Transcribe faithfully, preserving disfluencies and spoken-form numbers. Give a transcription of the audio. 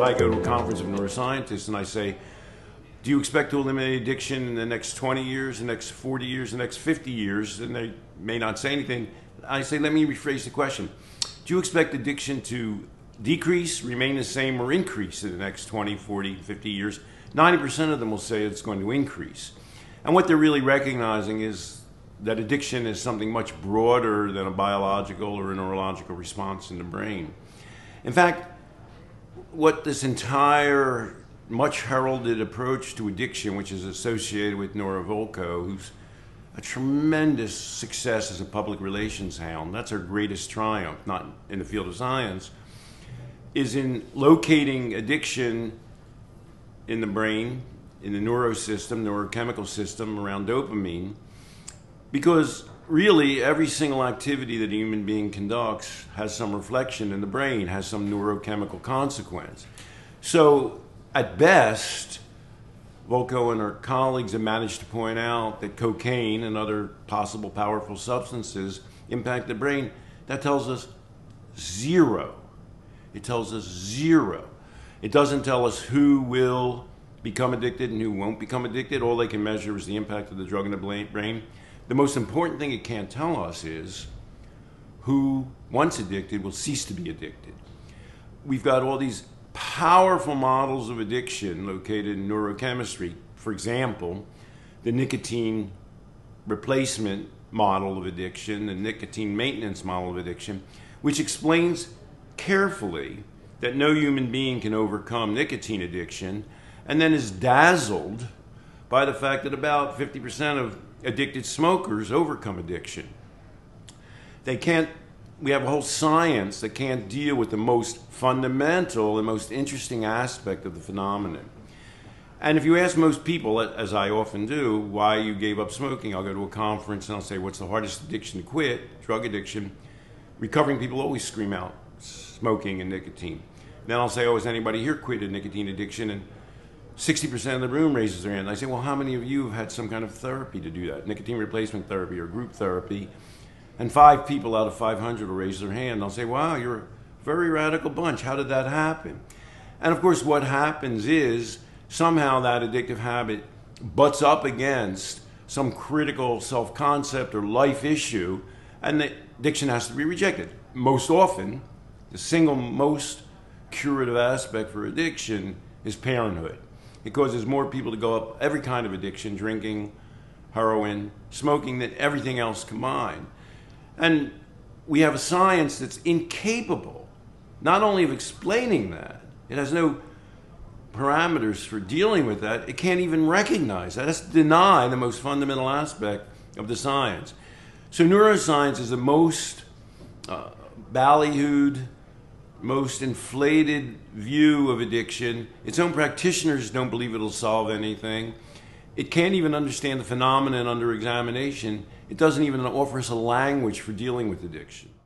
If I go to a conference of neuroscientists and I say, do you expect to eliminate addiction in the next twenty years, the next forty years, the next fifty years? And they may not say anything. I say, let me rephrase the question. Do you expect addiction to decrease, remain the same, or increase in the next twenty, forty, fifty years? ninety percent of them will say it's going to increase. And what they're really recognizing is that addiction is something much broader than a biological or a neurological response in the brain. In fact, what this entire much heralded approach to addiction, which is associated with Nora Volkow, who's a tremendous success as a public relations hound, that's her greatest triumph, not in the field of science, is in locating addiction in the brain, in the neurosystem, neurochemical system around dopamine, because really every single activity that a human being conducts has some reflection in the brain, has some neurochemical consequence. So at best, Volkow and her colleagues have managed to point out that cocaine and other possible powerful substances impact the brain. That tells us zero. It tells us zero. It doesn't tell us who will become addicted and who won't become addicted. All they can measure is the impact of the drug in the brain. The most important thing it can't tell us is who, once addicted, will cease to be addicted. We've got all these powerful models of addiction located in neurochemistry. For example, the nicotine replacement model of addiction, the nicotine maintenance model of addiction, which explains carefully that no human being can overcome nicotine addiction, and then is dazzled by the fact that about fifty percent of addicted smokers overcome addiction. They can't, we have a whole science that can't deal with the most fundamental and most interesting aspect of the phenomenon. And if you ask most people, as I often do, why you gave up smoking, I'll go to a conference and I'll say, what's the hardest addiction to quit? Drug addiction. Recovering people always scream out, smoking and nicotine. Then I'll say, oh, has anybody here quit a nicotine addiction? And sixty percent of the room raises their hand. I say, well, how many of you have had some kind of therapy to do that? Nicotine replacement therapy or group therapy. And five people out of five hundred will raise their hand. I'll say, wow, you're a very radical bunch. How did that happen? And of course, what happens is somehow that addictive habit butts up against some critical self-concept or life issue, and the addiction has to be rejected. Most often, the single most curative aspect for addiction is parenthood. It causes more people to go up every kind of addiction, drinking, heroin, smoking, than everything else combined. And we have a science that's incapable, not only of explaining that, it has no parameters for dealing with that, it can't even recognize that. That's to deny the most fundamental aspect of the science. So neuroscience is the most uh, ballyhooed, most inflated view of addiction. Its own practitioners don't believe it'll solve anything. It can't even understand the phenomenon under examination. It doesn't even offer us a language for dealing with addiction.